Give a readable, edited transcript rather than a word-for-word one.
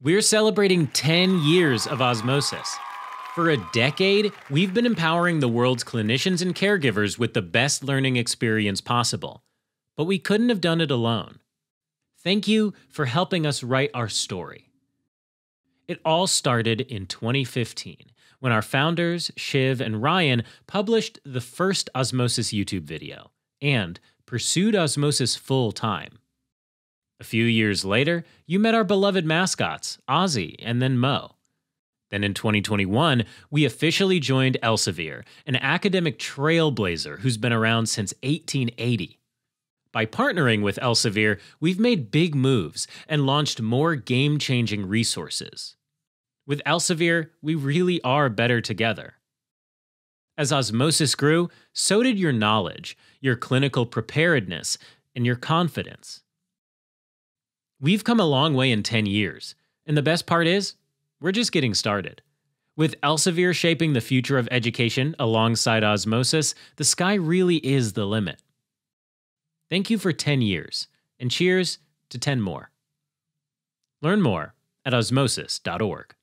We're celebrating 10 years of Osmosis. For a decade, we've been empowering the world's clinicians and caregivers with the best learning experience possible. But we couldn't have done it alone. Thank you for helping us write our story. It all started in 2015, when our founders, Shiv and Ryan, published the first Osmosis YouTube video and pursued Osmosis full-time. A few years later, you met our beloved mascots, Ozzy and then Mo. Then in 2021, we officially joined Elsevier, an academic trailblazer who's been around since 1880. By partnering with Elsevier, we've made big moves and launched more game-changing resources. With Elsevier, we really are better together. As Osmosis grew, so did your knowledge, your clinical preparedness, and your confidence. We've come a long way in 10 years, and the best part is, we're just getting started. With Elsevier shaping the future of education alongside Osmosis, the sky really is the limit. Thank you for 10 years, and cheers to 10 more. Learn more at osmosis.org.